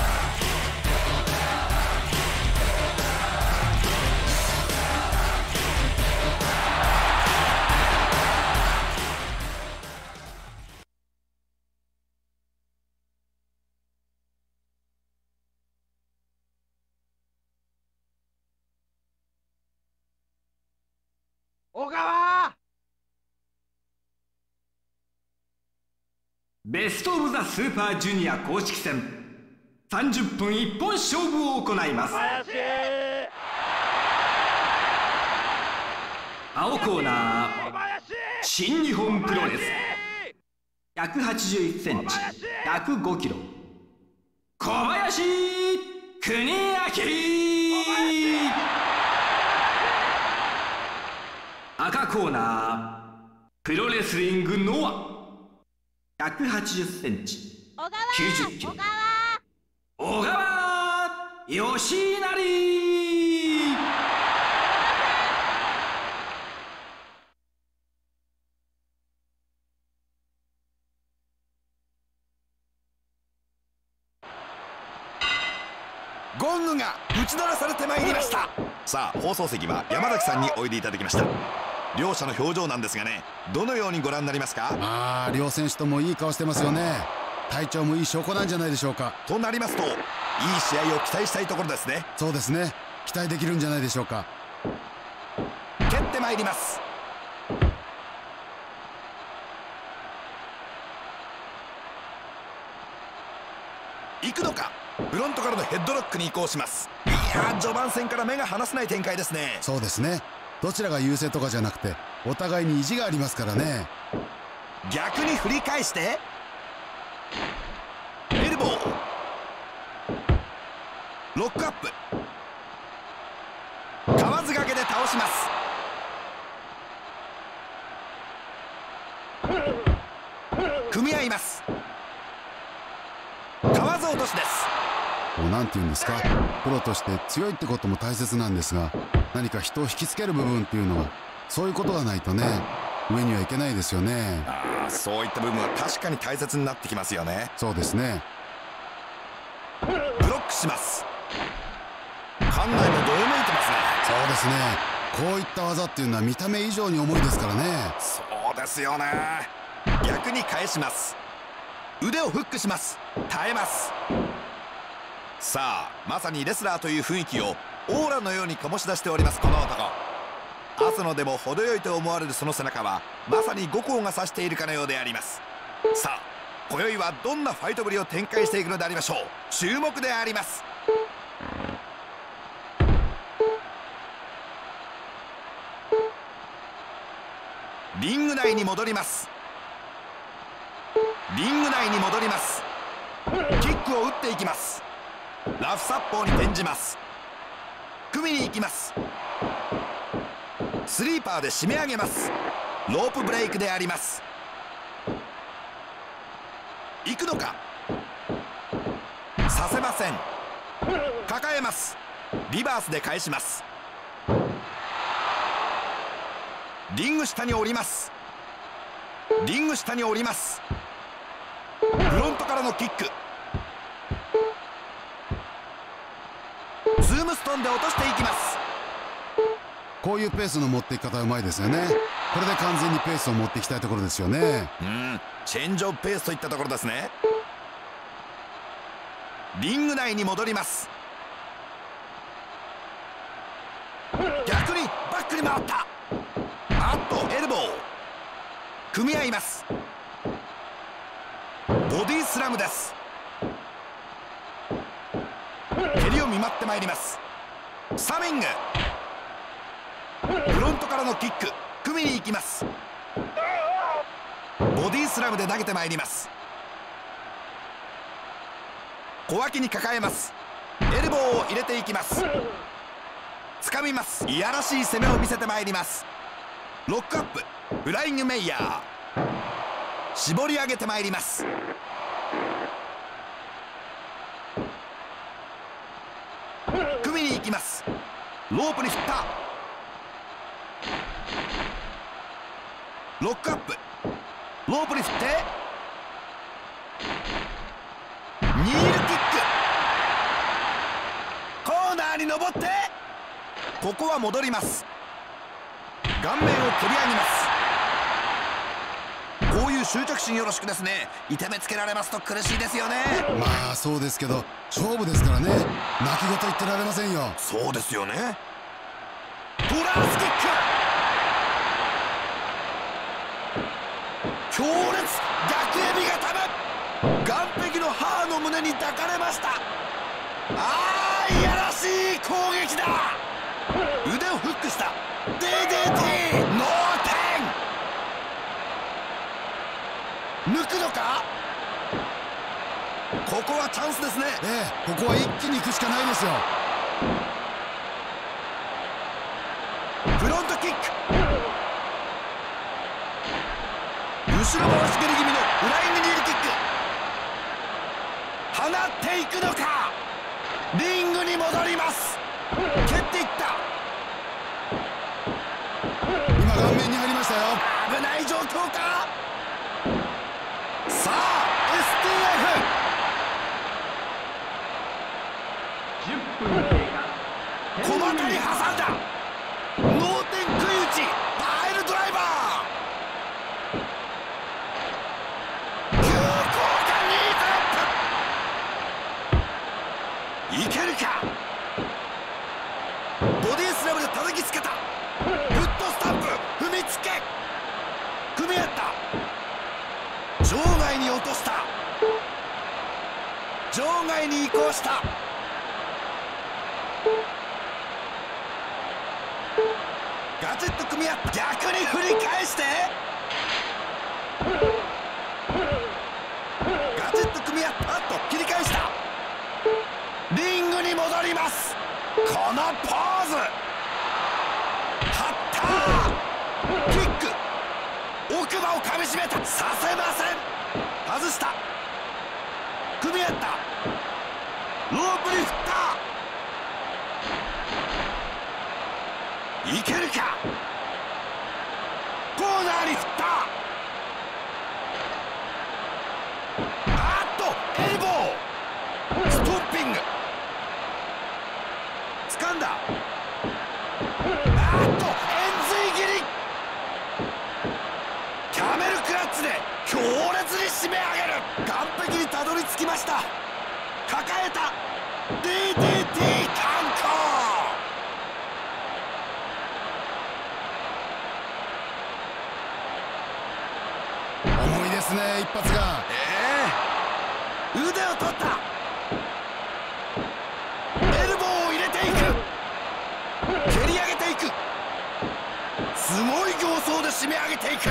小川ベスト・オブ・ザ・スーパージュニア公式戦30分一本勝負を行います。青コーナー新日本プロレス 181cm 105kg 小林邦明。赤コーナープロレスリングノア180cm、90kg、小川義成。ゴングが打ち鳴らされてまいりました。さあ、放送席は山崎さんにおいでいただきました。両者の表情なんですがね、どのようにご覧になりますか？両選手ともいい顔してますよね。体調もいい証拠なんじゃないでしょうか。となりますと、いい試合を期待したいところですね。そうですね、期待できるんじゃないでしょうか。蹴ってまいります。行くのか。フロントからのヘッドロックに移行します。いや、序盤戦から目が離せない展開ですね。そうですね、どちらが優勢とかじゃなくて、お互いに意地がありますからね。逆に振り返してエルボー、ロックアップ、皮ずがけで倒します。組み合います。皮ず落としです。なんて言うんですか、プロとして強いってことも大切なんですが、何か人を引きつける部分っていうのは、そういうことがないとね、上にはいけないですよね。そういった部分は確かに大切になってきますよね。そうですね。ブロックします。館内もどよめいてますね。そうですね、こういった技っていうのは見た目以上に重いですからね。そうですよね。逆に返します。腕をフックします。耐えます。さあ、まさにレスラーという雰囲気をオーラのように醸し出しております、この男。浅野でも程よいと思われるその背中は、まさに五光が指しているかのようであります。さあ、今宵はどんなファイトぶりを展開していくのでありましょう。注目であります。リング内に戻ります。リング内に戻ります。キックを打っていきます。ラフ殺法に転じます。組みに行きます。スリーパーで締め上げます。ロープブレイクであります。行くのか。させません。抱えます。リバースで返します。リング下に降ります。リング下に降ります。フロントからのキック、ズームストーンで落としていきます。こういうペースの持っていき方うまいですよね。これで完全にペースを持っていきたいところですよね。うん、チェンジオブペースといったところですね。リング内に戻ります。逆にバックに回った。あっとエルボー、組み合います。ボディスラムです。蹴りを見舞ってまいります。サミング、フロントからのキック、組みに行きます。ボディスラムで投げてまいります。小脇に抱えます。エルボーを入れていきます。掴みます。いやらしい攻めを見せてまいります。ロックアップ、フライングメイヤー、絞り上げてまいります。組みに行きます。ロープに振った。ロックアップ、ロープに振ってニールキック、コーナーに登って、ここは戻ります。顔面を蹴り上げます。こういう執着心よろしくですね。痛めつけられますと苦しいですよね。まあそうですけど、勝負ですからね。泣き言言ってられませんよ。そうですよね。トランスキック、強烈、逆エビ固め、岸壁の母の胸に抱かれました。ああ、いやらしい攻撃だ。腕をフックした。DDT 脳天、抜くのか。ここはチャンスですね。ええ、ここは一気に行くしかないですよ。フロントキック、後ろ回し蹴り気味のフライングニールキック、放っていくのか。リングに戻ります。蹴っていった。顔面に入りましたよ。危ない状況か。さあ STF、 小股に挟んだ。脳天食い打ち、パイルドライバー、急降下ニーズアップ、いけるか。ボディスラムで叩きつけた。組み合った。場外に落とした。場外に移行した。ガチッと組み合った。逆に振り返して、ガチッと組み合った。あっと切り返した。リングに戻ります。このポーズ、はったー、キック、奥歯を噛みしめた。させません。外した。組み合った。ロープに振った。いけるか。コーナーに振った。あっとエルボー、ストッピング、掴んだ。あっと円髄切り、キャメルクラッチで強烈に締め上げる。岸壁にたどり着きました。抱えた。 DDT 観光、重いですね、一発が。腕を取った。エルボーを入れていく。蹴り上げていく。すごい形相で締め上げていく。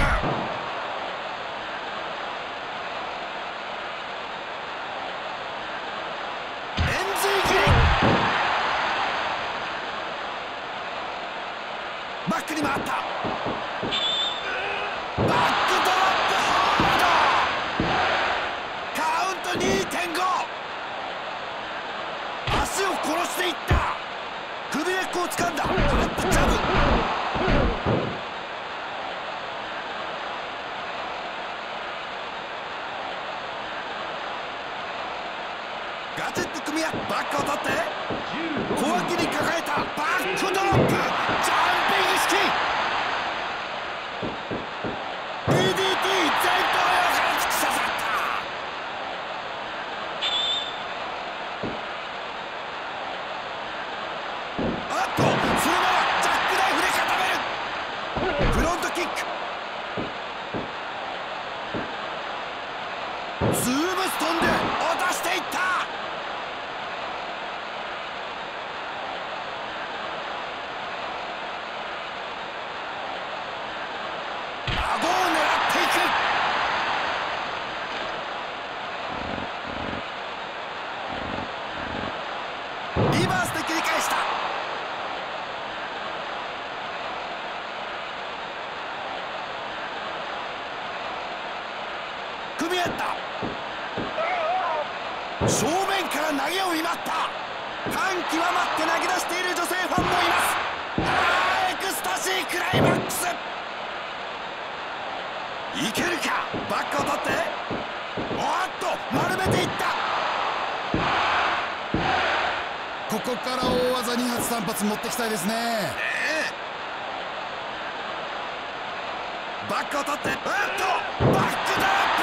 ガチッと組み合う。バックを取って小脇に抱えたバックドロップ、ジャンピング式 DDT 前頭葉から突き刺さった。あっと、そのままジャックナイフで固める。フロントキック、ズームストンで落としていった。顎を狙っていく。リバースで切り返した。組み合った。正面から投げを見舞った。感極まって投げ出している女性ファンもいます。エクスタシークライマックス、いけるか。バックを取って、おっと丸めていった。ここから大技2発3発持ってきたいですね。バックを取って、バックドロップ。